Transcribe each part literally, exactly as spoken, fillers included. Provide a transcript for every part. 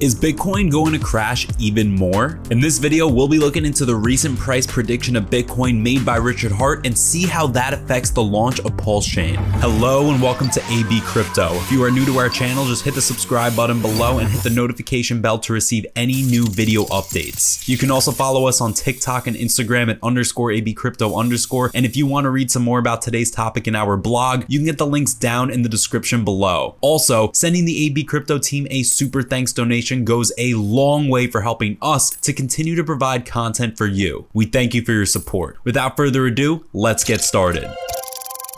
Is Bitcoin going to crash even more? In this video, we'll be looking into the recent price prediction of Bitcoin made by Richard Heart and see how that affects the launch of PulseChain. Hello and welcome to A B Crypto. If you are new to our channel, just hit the subscribe button below and hit the notification bell to receive any new video updates. You can also follow us on TikTok and Instagram at underscore ABCrypto underscore. And if you want to read some more about today's topic in our blog, you can get the links down in the description below. Also, sending the A B Crypto team a super thanks donation goes a long way for helping us to continue to provide content for you. We thank you for your support. Without further ado, let's get started.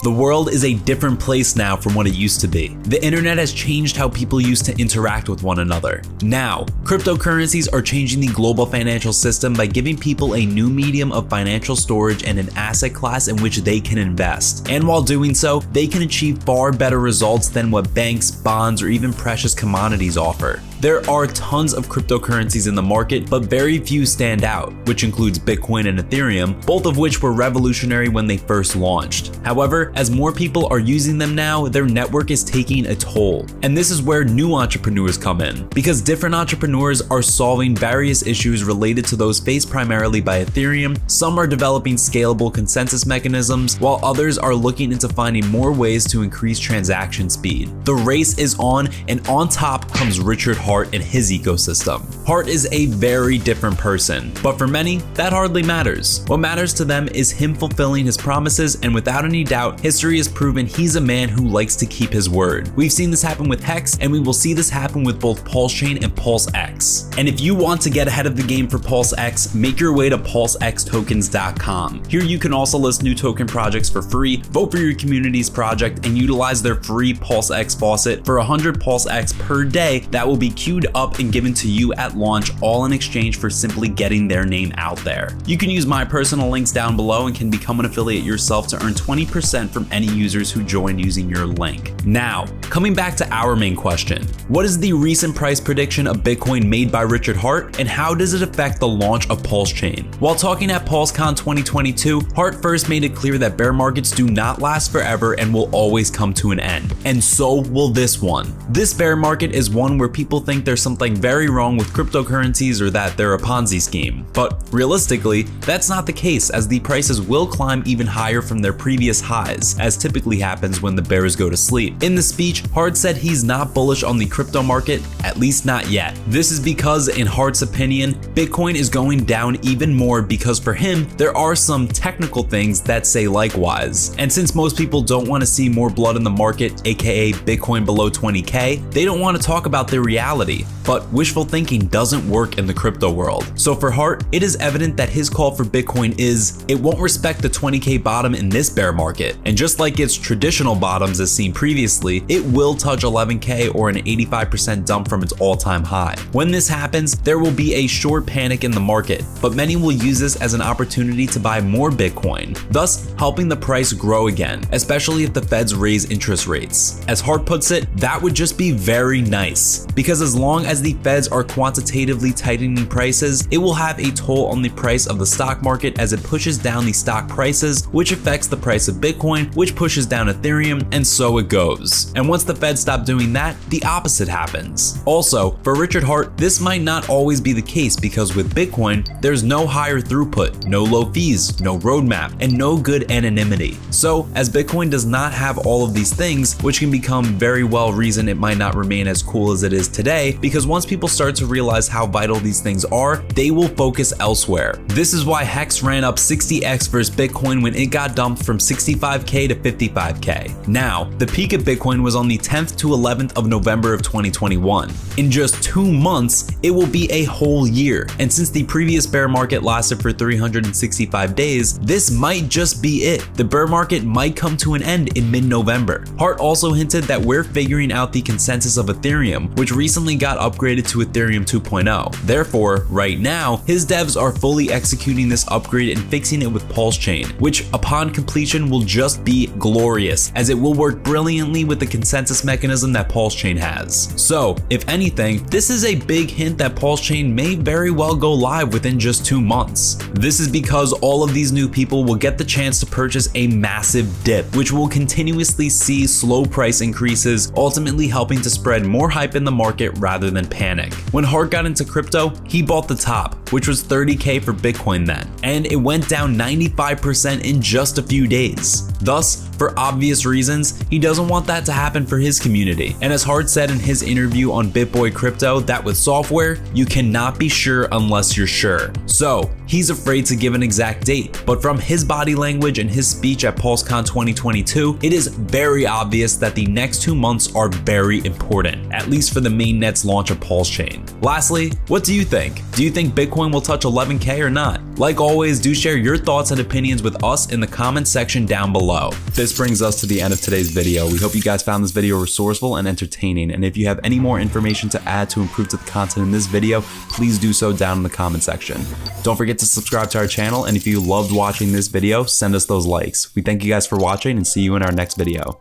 The world is a different place now from what it used to be. The internet has changed how people used to interact with one another. Now, cryptocurrencies are changing the global financial system by giving people a new medium of financial storage and an asset class in which they can invest. And while doing so, they can achieve far better results than what banks, bonds, or even precious commodities offer. There are tons of cryptocurrencies in the market, but very few stand out, which includes Bitcoin and Ethereum, both of which were revolutionary when they first launched. However, as more people are using them now, their network is taking a toll. And this is where new entrepreneurs come in, because different entrepreneurs are solving various issues related to those faced primarily by Ethereum. Some are developing scalable consensus mechanisms, while others are looking into finding more ways to increase transaction speed. The race is on, and on top comes Richard Heart. Heart and his ecosystem. Heart is a very different person, but for many, that hardly matters. What matters to them is him fulfilling his promises, and without any doubt, history has proven he's a man who likes to keep his word. We've seen this happen with Hex, and we will see this happen with both PulseChain and Pulse X. And if you want to get ahead of the game for Pulse X, make your way to pulse x tokens dot com. Here you can also list new token projects for free, vote for your community's project, and utilize their free Pulse X faucet for one hundred Pulse X per day that will be queued up and given to you at launch, all in exchange for simply getting their name out there. You can use my personal links down below and can become an affiliate yourself to earn twenty percent from any users who join using your link. Now, coming back to our main question, what is the recent price prediction of Bitcoin made by Richard Heart, and how does it affect the launch of PulseChain? While talking at PulseCon twenty twenty-two, Heart first made it clear that bear markets do not last forever and will always come to an end, and so will this one. This bear market is one where people People think there's something very wrong with cryptocurrencies or that they're a Ponzi scheme. But realistically, that's not the case, as the prices will climb even higher from their previous highs, as typically happens when the bears go to sleep. In the speech, Heart said he's not bullish on the crypto market, at least not yet. This is because, in Heart's opinion, Bitcoin is going down even more because for him, there are some technical things that say likewise. And since most people don't want to see more blood in the market, aka Bitcoin below twenty K, they don't want to talk about their reality. Reality, but wishful thinking doesn't work in the crypto world. So for Heart, it is evident that his call for Bitcoin is, it won't respect the twenty K bottom in this bear market. And just like its traditional bottoms as seen previously, it will touch eleven K or an eighty-five percent dump from its all-time high. When this happens, there will be a short panic in the market, but many will use this as an opportunity to buy more Bitcoin, thus helping the price grow again, especially if the Feds raise interest rates. As Heart puts it, that would just be very nice, because Because as long as the Feds are quantitatively tightening prices, it will have a toll on the price of the stock market as it pushes down the stock prices, which affects the price of Bitcoin, which pushes down Ethereum, and so it goes. And once the Feds stop doing that, the opposite happens. Also, for Richard Heart, this might not always be the case because with Bitcoin, there's no higher throughput, no low fees, no roadmap, and no good anonymity. So as Bitcoin does not have all of these things, which can become very well reason it might not remain as cool as it is today. today because once people start to realize how vital these things are, they will focus elsewhere. This is why Hex ran up sixty X versus Bitcoin when it got dumped from sixty-five K to fifty-five K. Now, the peak of Bitcoin was on the tenth to eleventh of November of twenty twenty-one. In just two months, it will be a whole year. And since the previous bear market lasted for three hundred sixty-five days, this might just be it. The bear market might come to an end in mid-November. Heart also hinted that we're figuring out the consensus of Ethereum, which recently Recently got upgraded to Ethereum two point oh. Therefore, right now, his devs are fully executing this upgrade and fixing it with PulseChain, which upon completion will just be glorious, as it will work brilliantly with the consensus mechanism that PulseChain has. So, if anything, this is a big hint that PulseChain may very well go live within just two months. This is because all of these new people will get the chance to purchase a massive dip, which will continuously see slow price increases, ultimately helping to spread more hype in the market rather than than panic. When Heart got into crypto, he bought the top, which was thirty K for Bitcoin then, and it went down ninety-five percent in just a few days. Thus, for obvious reasons, he doesn't want that to happen for his community. And as Heart said in his interview on BitBoy Crypto, that with software, you cannot be sure unless you're sure. So he's afraid to give an exact date, but from his body language and his speech at PulseCon twenty twenty-two, it is very obvious that the next two months are very important, at least for the mainnet's launch of PulseChain. Lastly, what do you think? Do you think Bitcoin will touch eleven K or not? Like always, do share your thoughts and opinions with us in the comment section down below. This brings us to the end of today's video. We hope you guys found this video resourceful and entertaining, and if you have any more information to add to improve to the content in this video, please do so down in the comment section. Don't forget to subscribe to our channel, and if you loved watching this video, send us those likes. We thank you guys for watching and see you in our next video.